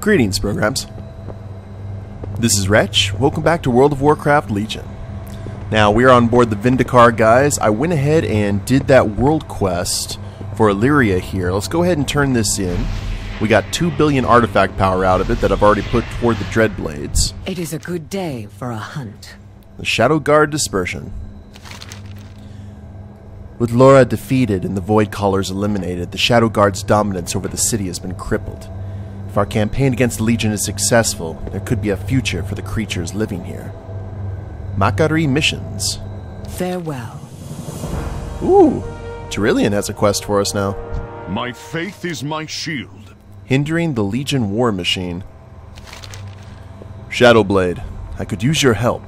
Greetings, programs. This is Wretch. Welcome back to World of Warcraft Legion. Now, we are on board the Vindicar, guys. I went ahead and did that world quest for Illyria here. Let's go ahead and turn this in. We got 2 billion artifact power out of it that I've already put toward the Dreadblades. It is a good day for a hunt. The Shadow Guard Dispersion. With Laura defeated and the Void Callers eliminated, the Shadow Guard's dominance over the city has been crippled. If our campaign against the Legion is successful, there could be a future for the creatures living here. Makari Missions. Farewell. Ooh, Tyrillian has a quest for us now. My faith is my shield. Hindering the Legion war machine. Shadowblade, I could use your help.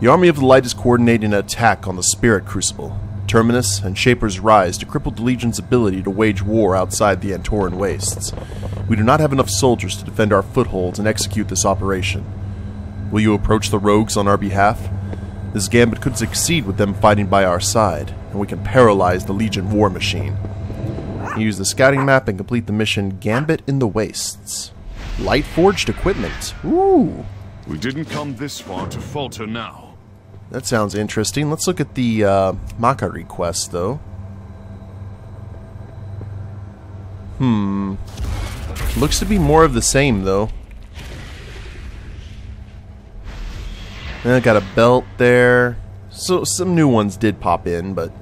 The Army of the Light is coordinating an attack on the Spirit Crucible. Terminus and Shaper's rise to cripple the Legion's ability to wage war outside the Antoran Wastes. We do not have enough soldiers to defend our footholds and execute this operation. Will you approach the rogues on our behalf? This gambit could succeed with them fighting by our side, and we can paralyze the Legion war machine. Use the scouting map and complete the mission Gambit in the Wastes. Light forged equipment. Ooh. We didn't come this far to falter now. That sounds interesting. Let's look at the Makari quest, though. Looks to be more of the same, though. And I got a belt there. So some new ones did pop in, but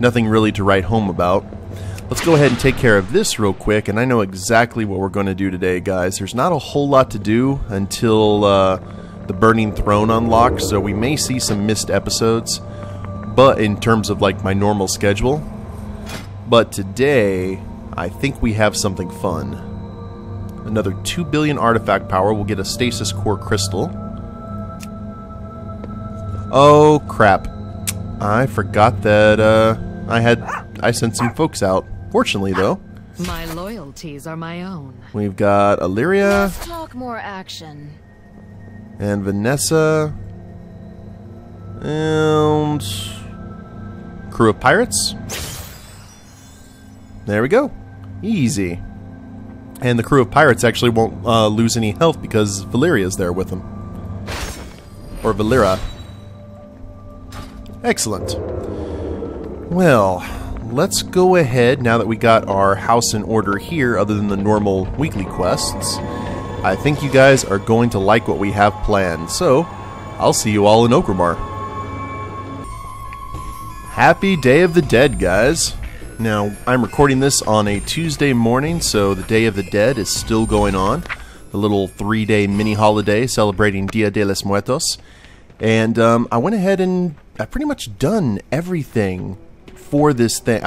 nothing really to write home about. Let's go ahead and take care of this real quick, and I know exactly what we're going to do today, guys. There's not a whole lot to do until the Burning Throne unlocked, so we may see some missed episodes, but in terms of like my normal schedule. But today, I think we have something fun. Another 2 billion artifact power. We'll get a stasis core crystal. Oh crap! I forgot that I sent some folks out. Fortunately, though, my loyalties are my own. We've got Illyria. Let's talk more action. And Vanessa, and crew of pirates. There we go, easy. And the crew of pirates actually won't lose any health because Valeera's there with them, or Valeera. Excellent. Well, let's go ahead now that we got our house in order here, other than the normal weekly quests. I think you guys are going to like what we have planned, so I'll see you all in Orgrimmar. Happy Day of the Dead, guys. Now, I'm recording this on a Tuesday morning, so the Day of the Dead is still going on. The little 3-day mini-holiday celebrating Dia de los Muertos. And I went ahead and I've pretty much done everything for this thing,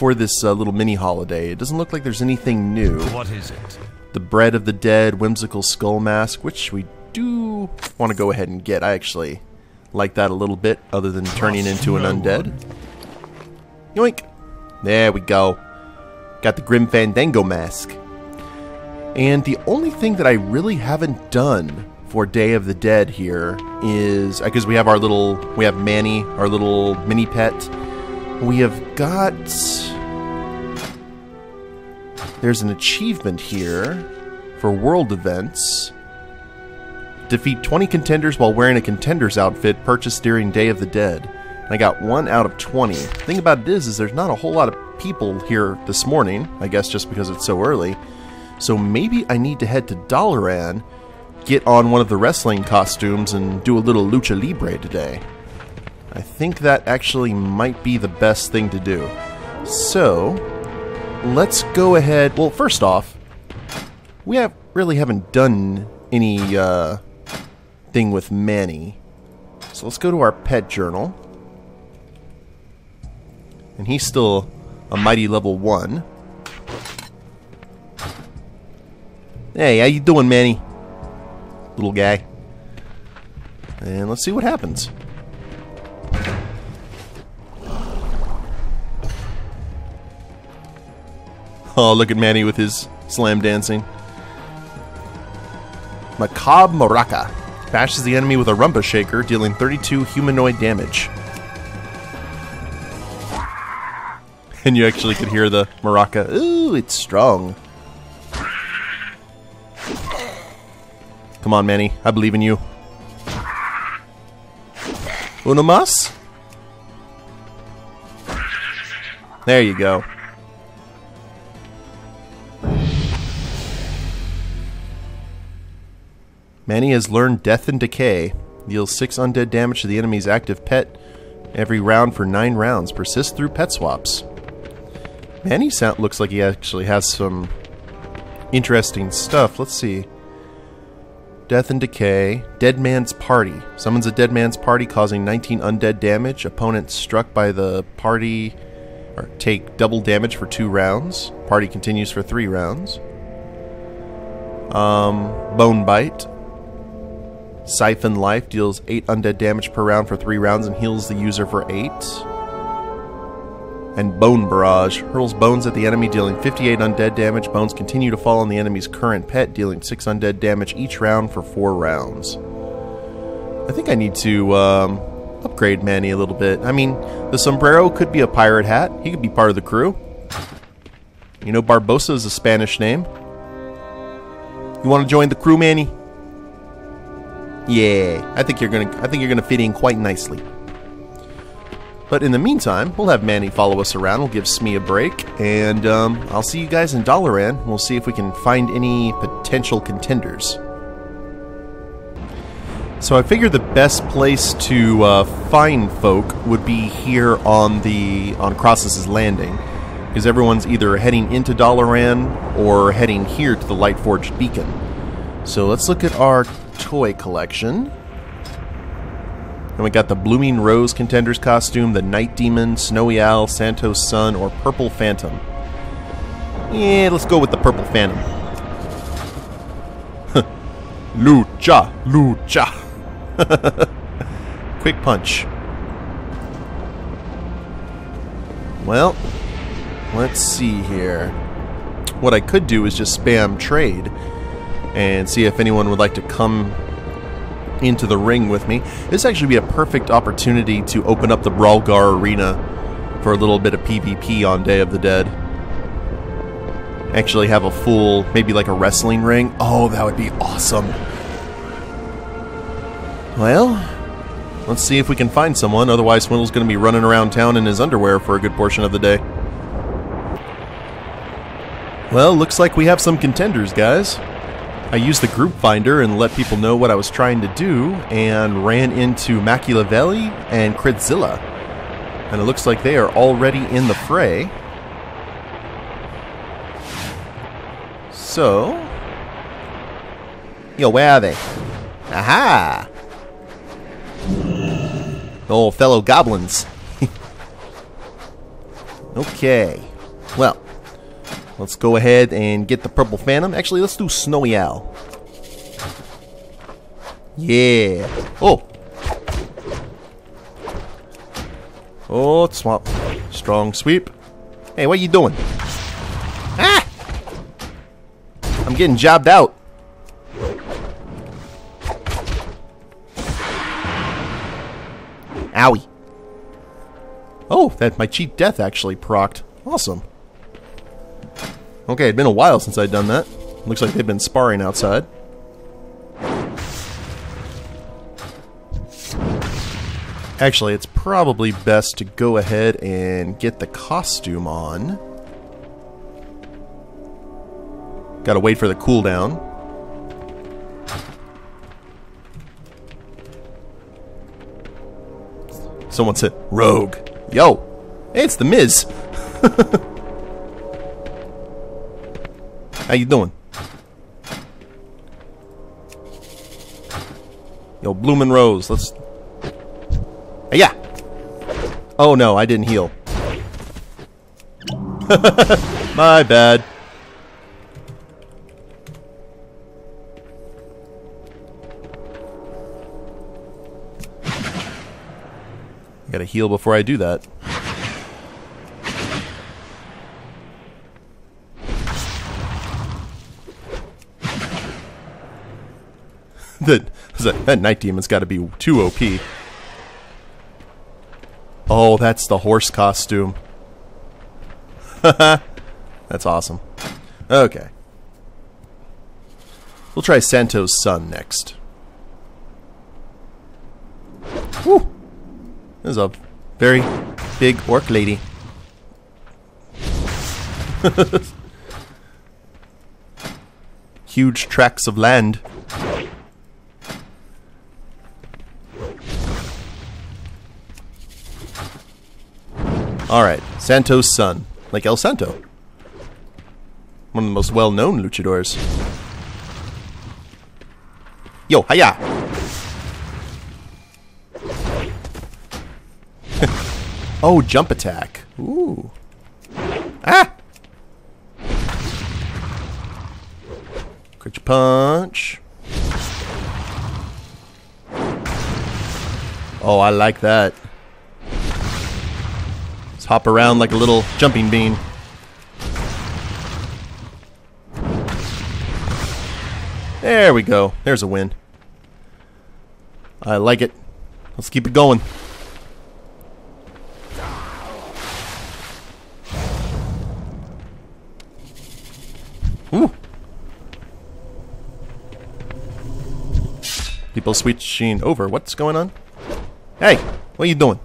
little mini-holiday. It doesn't look like there's anything new. What is it? The Bread of the Dead, Whimsical Skull Mask, which we do want to go ahead and get. I actually like that a little bit, other than turning into an undead. Yoink! There we go. Got the Grim Fandango Mask. And the only thing that I really haven't done for Day of the Dead here is, because we have our little, we have Manny, our little mini pet. We have got... There's an achievement here for world events. Defeat 20 contenders while wearing a contender's outfit purchased during Day of the Dead. And I got 1 out of 20. The thing about it is there's not a whole lot of people here this morning, I guess just because it's so early. So maybe I need to head to Dalaran, get on one of the wrestling costumes, and do a little lucha libre today. I think that actually might be the best thing to do. So... let's go ahead. Well, first off, we really haven't done any thing with Manny. So let's go to our pet journal. And he's still a mighty level 1. Hey, how you doing, Manny? Little guy. And let's see what happens. Oh, look at Manny with his slam dancing. Macabre Maraca. Bashes the enemy with a rumba shaker, dealing 32 humanoid damage. And you actually could hear the maraca. Ooh, it's strong. Come on, Manny. I believe in you. Unamás? There you go. Manny has learned Death and Decay. Deals 6 undead damage to the enemy's active pet every round for 9 rounds. Persists through pet swaps. Manny looks like he actually has some interesting stuff. Let's see. Death and Decay. Dead Man's Party. Summons a Dead Man's Party causing 19 undead damage. Opponents struck by the party or take double damage for 2 rounds. Party continues for 3 rounds. Bone Bite. Siphon Life deals 8 undead damage per round for 3 rounds and heals the user for 8. And Bone Barrage hurls bones at the enemy, dealing 58 undead damage. Bones continue to fall on the enemy's current pet, dealing 6 undead damage each round for 4 rounds. I think I need to upgrade Manny a little bit. I mean, the sombrero could be a pirate hat. He could be part of the crew. You know, Barbosa is a Spanish name. You want to join the crew, Manny? Yeah, I think you're gonna fit in quite nicely. But in the meantime, we'll have Manny follow us around. We'll give Smee a break, and I'll see you guys in Dalaran. We'll see if we can find any potential contenders. So I figured the best place to find folk would be here on Crossus's Landing, because everyone's either heading into Dalaran or heading here to the Lightforged Beacon. So let's look at our toy collection. And we got the Blooming Rose Contender's costume, the Night Demon, Snowy Owl, Santos Sun, or Purple Phantom. Yeah, let's go with the Purple Phantom. Lucha! Lucha! Quick punch. Well, let's see here. What I could do is just spam trade and see if anyone would like to come into the ring with me. This actually be a perfect opportunity to open up the Brawlgar Arena for a little bit of PvP on Day of the Dead. Actually have a full, maybe like a wrestling ring. Oh, that would be awesome. Well, let's see if we can find someone. Otherwise, Swindle's going to be running around town in his underwear for a good portion of the day. Well, looks like we have some contenders, guys. I used the group finder and let people know what I was trying to do, and ran into Machiavelli and Critzilla. And it looks like they are already in the fray. So... Yo, where are they? Aha! Oh, fellow goblins. Okay. Well... let's go ahead and get the Purple Phantom. Actually, let's do Snowy Owl. Yeah. Oh. Oh, swamp. Strong sweep. Hey, what you doing? Ah! I'm getting jobbed out. Owie. Oh, that my cheap death actually procced. Awesome. Okay, it's been a while since I've done that. Looks like they've been sparring outside. Actually, it's probably best to go ahead and get the costume on. Gotta wait for the cooldown. Someone said, Rogue. Yo, it's the Miz. How you doing? Yo, Bloomin' Rose, let's... yeah. Oh no, I didn't heal. My bad. Gotta heal before I do that. That Night Demon's got to be too OP. Oh, that's the horse costume. That's awesome. Okay. We'll try Santos Sun next. Whew. This is a very big orc lady. Huge tracts of land. Alright, Santos Sun. Like El Santo. One of the most well-known luchadors. Yo, hiya! Oh, jump attack. Ooh. Ah! Quick punch. Oh, I like that. Let's hop around like a little jumping bean. There we go. There's a win. I like it. Let's keep it going. Ooh. People switching over. What's going on? Hey, what are you doing?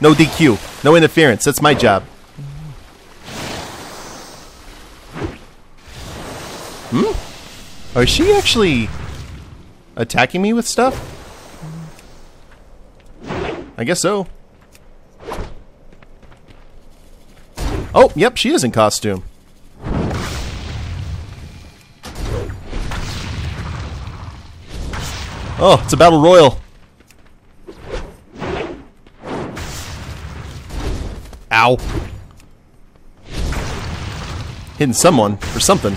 No DQ. No interference. That's my job. Hmm? Is she actually attacking me with stuff? I guess so. Oh, yep, she is in costume. Oh, it's a battle royal. Ow. Hitting someone or something.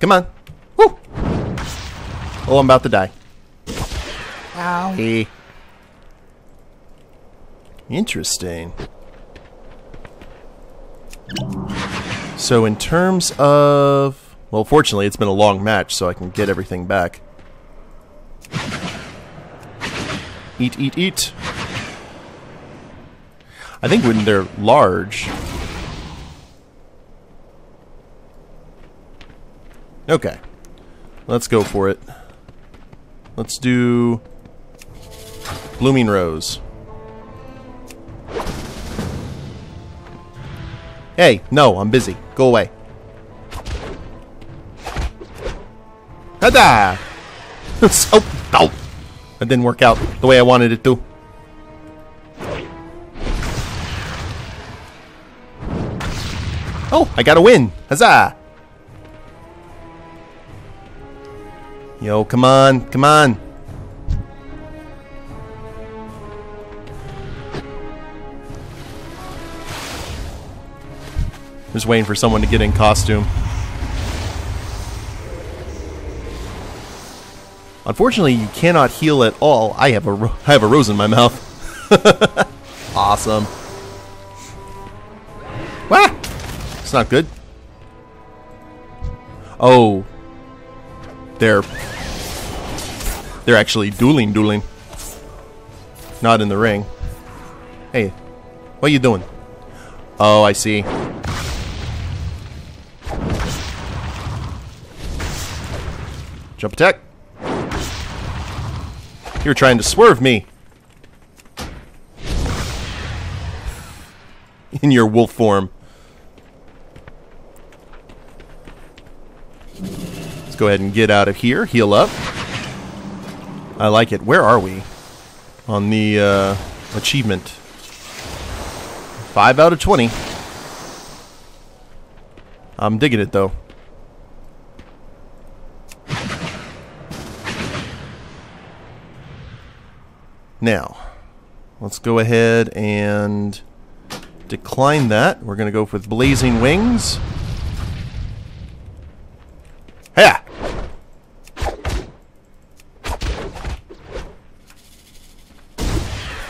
Come on. Woo. Oh, I'm about to die. Ow. Hey. Interesting. So in terms of... Well, fortunately, it's been a long match, so I can get everything back. Eat, eat, eat. I think when they're large... Okay. Let's go for it. Let's do... Blooming Rose. Hey, no, I'm busy. Go away. Ta-da! Oh, ow. That didn't work out the way I wanted it to. Oh, I got a win! Huzzah! Yo, come on, come on! Just waiting for someone to get in costume. Unfortunately, you cannot heal at all. I have a rose in my mouth. Awesome. Wah! It's not good. Oh. They're actually dueling. Not in the ring. Hey, what are you doing? Oh, I see. Jump attack. You're trying to swerve me. In your wolf form. Let's go ahead and get out of here. Heal up. I like it. Where are we? On the achievement. 5 out of 20. I'm digging it, though. Now, let's go ahead and decline that. We're going to go with Blazing Wings. Hey!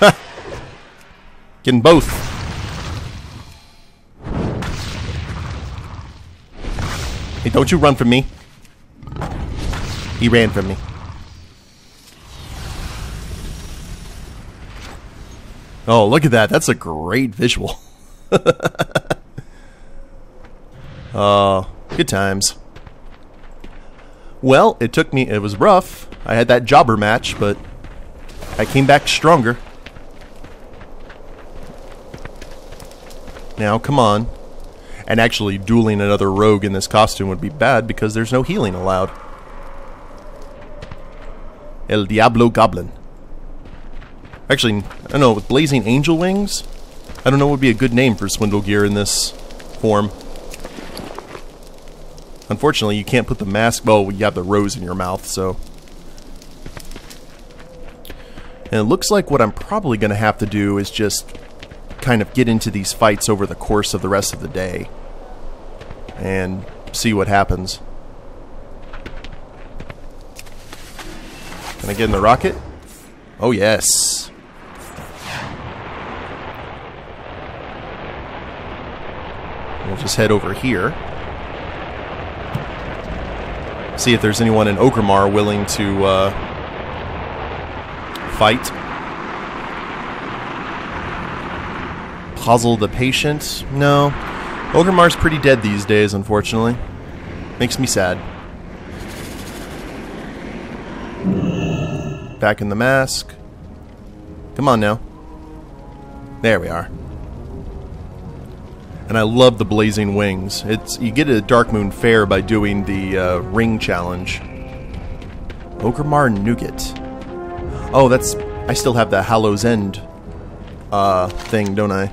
Ha! Getting both. Hey, don't you run from me. He ran from me. Oh, look at that. That's a great visual. Good times. Well, it took me... It was rough. I had that jobber match, but I came back stronger. Now, come on. And actually, dueling another rogue in this costume would be bad because there's no healing allowed. El Diablo Goblin. Actually, I don't know, with Blazing Angel Wings? I don't know what would be a good name for Swindle Gear in this form. Unfortunately, you can't put the mask... Well, you have the rose in your mouth, so... And it looks like what I'm probably going to have to do is just... kind of get into these fights over the course of the rest of the day. And see what happens. Can I get in the rocket? Oh, yes. We'll just head over here. See if there's anyone in Orgrimmar willing to fight. Puzzle the patient? No. Orgrimmar's pretty dead these days, unfortunately. Makes me sad. Back in the mask. Come on now. There we are. And I love the blazing wings. It's you get a Dark Moon fair by doing the ring challenge. Orgrimmar Nougat. Oh, that's... I still have the Hallow's End thing, don't I?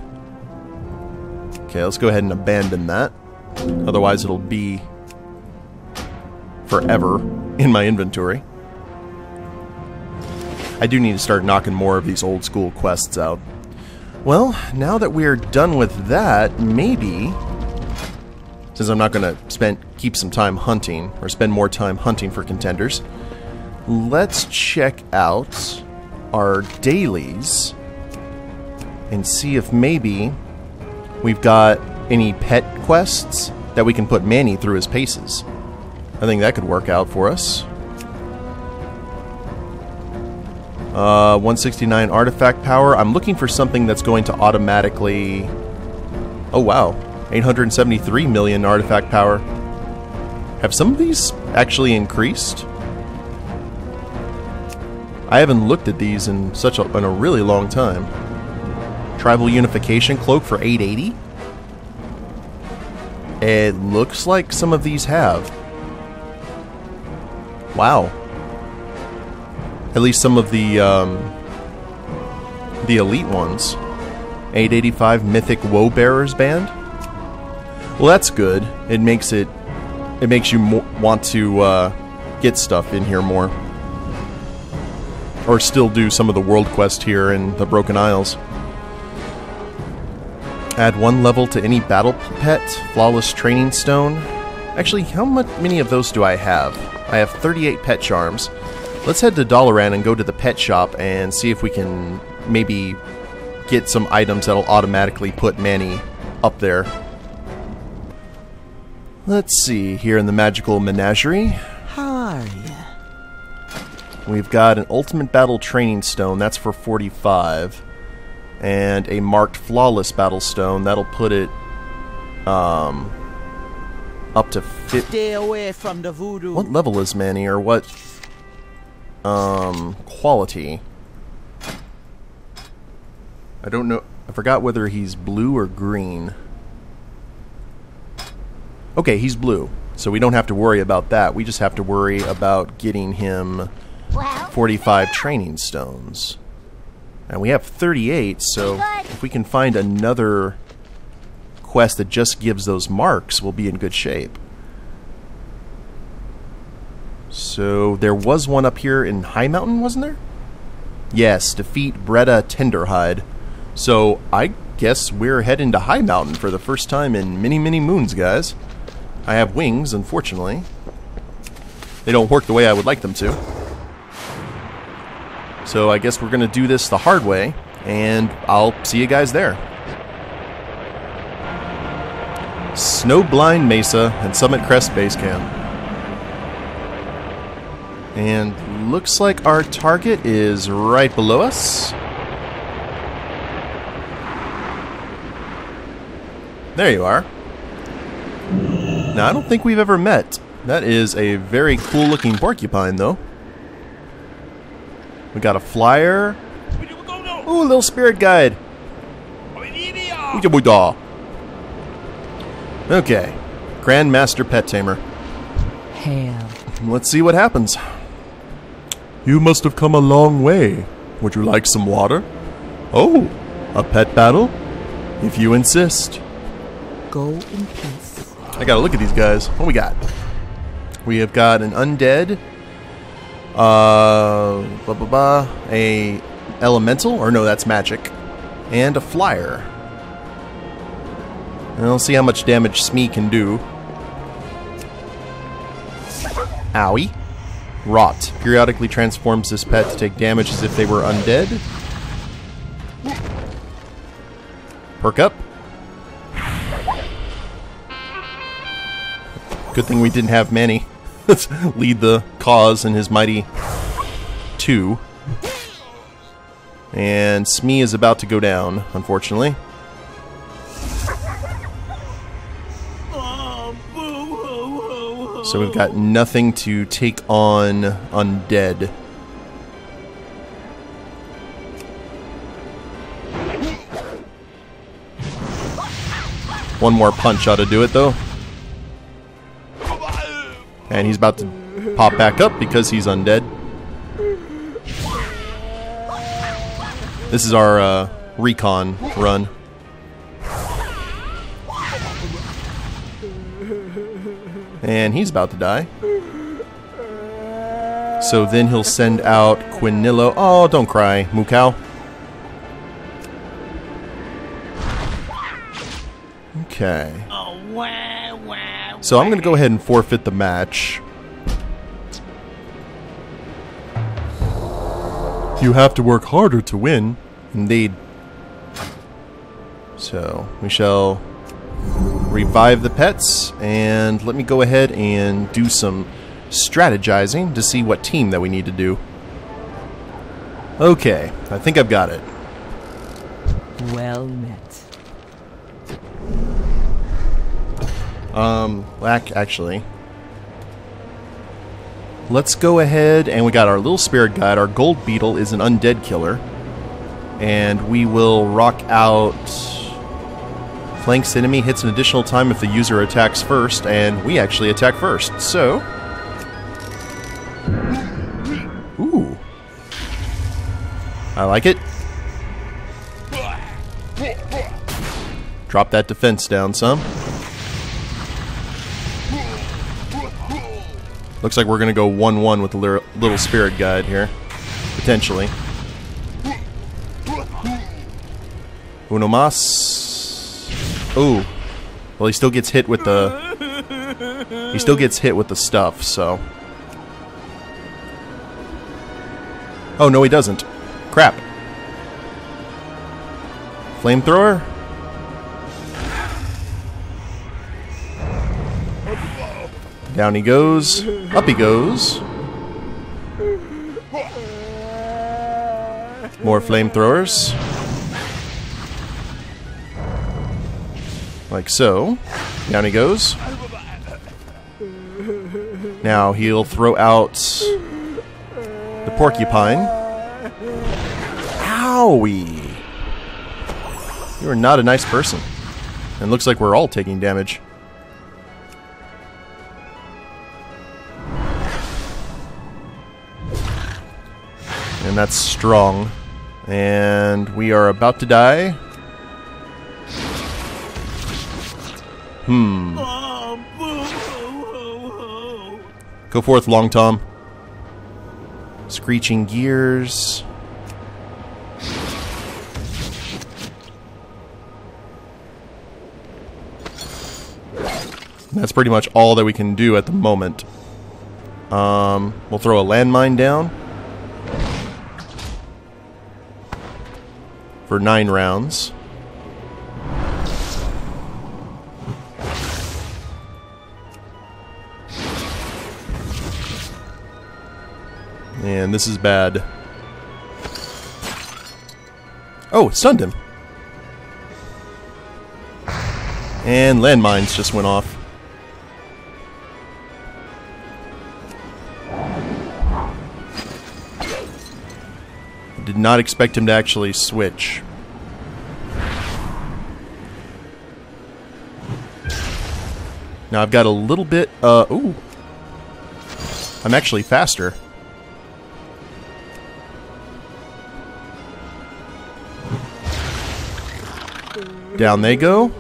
Okay, let's go ahead and abandon that. Otherwise it'll be forever in my inventory. I do need to start knocking more of these old school quests out. Well, now that we're done with that, maybe... Since I'm not going to keep some time hunting, or spend more time hunting for contenders, let's check out our dailies and see if maybe we've got any pet quests that we can put Manny through his paces. I think that could work out for us. 169 artifact power. I'm looking for something that's going to automatically... Oh, wow. 873 million artifact power. Have some of these actually increased? I haven't looked at these in such a... in a really long time. Tribal Unification Cloak for 880? It looks like some of these have. Wow. At least some of the elite ones. 885 Mythic Woebearers Band. Well, that's good. It makes it... It makes you want to get stuff in here more. Or still do some of the world quest here in the Broken Isles. Add one level to any battle pet. Flawless Training Stone. Actually, how many of those do I have? I have 38 pet charms. Let's head to Dalaran and go to the pet shop and see if we can maybe get some items that'll automatically put Manny up there. Let's see, here in the magical menagerie. How are ya? We've got an Ultimate Battle Training Stone, that's for 45. And a Marked Flawless Battle Stone, that'll put it up to 50. Stay away from the voodoo. What level is Manny, or what? Quality. I don't know. I forgot whether he's blue or green. Okay, he's blue. So we don't have to worry about that. We just have to worry about getting him 45 training stones. And we have 38, so if we can find another quest that just gives those marks, we'll be in good shape. So, there was one up here in High Mountain, wasn't there? Yes, defeat Bretta Tenderhide. So, I guess we're heading to High Mountain for the first time in many, many moons, guys. I have wings, unfortunately. They don't work the way I would like them to. So, I guess we're going to do this the hard way, and I'll see you guys there. Snowblind Mesa and Summit Crest Base Camp. And looks like our target is right below us. There you are. Now, I don't think we've ever met. That is a very cool-looking porcupine, though. We got a flyer. Ooh, a little spirit guide. Okay. Grandmaster Pet Tamer. Hail. Let's see what happens. You must have come a long way. Would you like some water? Oh, a pet battle? If you insist. Go in peace. I gotta look at these guys. What we got? We have got an undead. A elemental, or no, that's magic. And a flyer. And I'll see how much damage Smee can do. Owie. Rot. Periodically transforms this pet to take damage as if they were undead. Perk up. Good thing we didn't have Manny. Let's lead the cause in his mighty two. And Smee is about to go down, unfortunately. So we've got nothing to take on undead. One more punch ought to do it, though. And he's about to pop back up because he's undead. This is our recon run. And he's about to die. So then he'll send out Quinillo. Oh, don't cry, Mukau. Okay. So I'm going to go ahead and forfeit the match. You have to work harder to win. Indeed. So we shall revive the pets, and let me go ahead and do some strategizing to see what team that we need to do. Okay, I think I've got it. Well met. Actually, let's go ahead, and we got our little spirit guide. Our gold beetle is an undead killer, and we will rock out. Flanks enemy, hits an additional time if the user attacks first, and we actually attack first, so... Ooh. I like it. Drop that defense down some. Looks like we're going to go 1-1 with the little spirit guide here. Potentially. Unamás. Ooh. Well, he still gets hit with the... He still gets hit with the stuff, so... Oh, no, he doesn't. Crap. Flamethrower? Down he goes. Up he goes. More flamethrowers. Like so. Down he goes. Now he'll throw out the porcupine. Owie! You are not a nice person. And looks like we're all taking damage. And that's strong. And we are about to die. Hmm. Go forth, Long Tom. Screeching gears. That's pretty much all that we can do at the moment. We'll throw a landmine down. For 9 rounds. And this is bad. Oh, it stunned him. And landmines just went off. I did not expect him to actually switch. Now I've got a little bit, ooh. I'm actually faster. Down they go.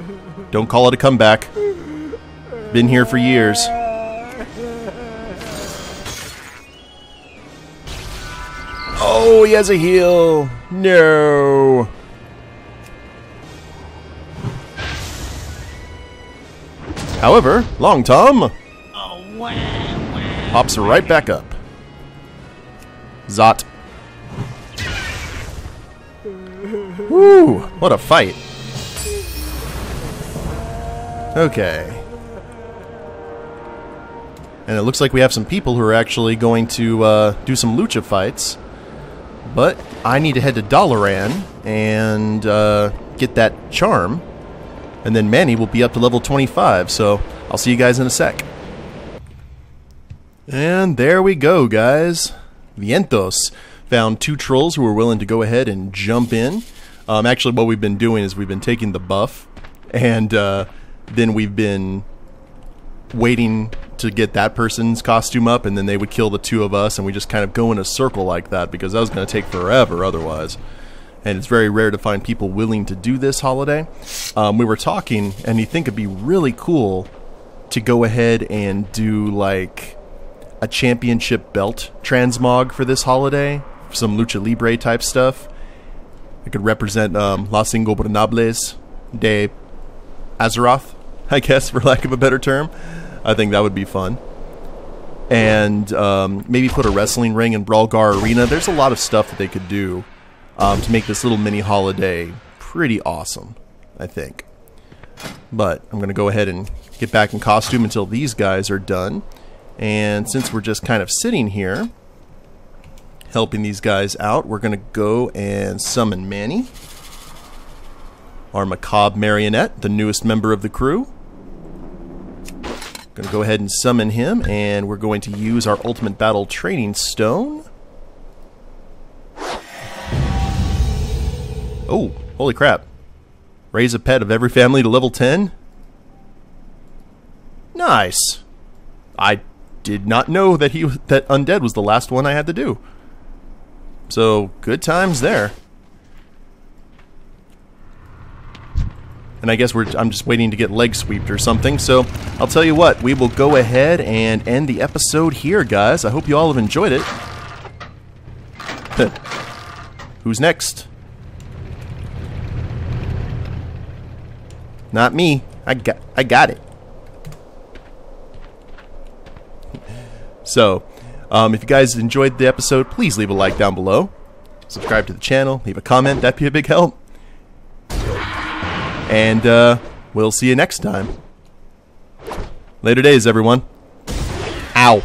Don't call it a comeback. Been here for years. Oh, he has a heal. No. However, Long Tom pops right back up. Zot. Woo! What a fight. Okay. And it looks like we have some people who are actually going to do some lucha fights. But I need to head to Dalaran and get that charm. And then Manny will be up to level 25, so I'll see you guys in a sec. And there we go, guys. Vientos found two trolls who were willing to go ahead and jump in. Actually, what we've been doing is we've been taking the buff, and then we've been waiting to get that person's costume up, and then they would kill the two of us, and we just kind of go in a circle like that, because that was going to take forever otherwise. And it's very rare to find people willing to do this holiday. We were talking, and you think it'd be really cool to go ahead and do, like, a championship belt transmog for this holiday, some lucha libre type stuff. I could represent Los Ingobernables de Azeroth, I guess, for lack of a better term. I think that would be fun. And maybe put a wrestling ring in Brawlgar Arena. There's a lot of stuff that they could do to make this little mini holiday pretty awesome, I think. But I'm going to go ahead and get back in costume until these guys are done. And since we're just kind of sitting here, helping these guys out, we're going to go and summon Manny, our macabre marionette, the newest member of the crew. Going to go ahead and summon him, and we're going to use our Ultimate Battle Training Stone. Oh, holy crap. Raise a pet of every family to level 10? Nice. I did not know that Undead was the last one I had to do. So, good times there. And I guess I'm just waiting to get leg sweeped or something, so I'll tell you what, we will go ahead and end the episode here, guys. I hope you all have enjoyed it. Who's next? Not me. I got it. So, if you guys enjoyed the episode, please leave a like down below. Subscribe to the channel, leave a comment, that'd be a big help. And we'll see you next time. Later days, everyone. Ow.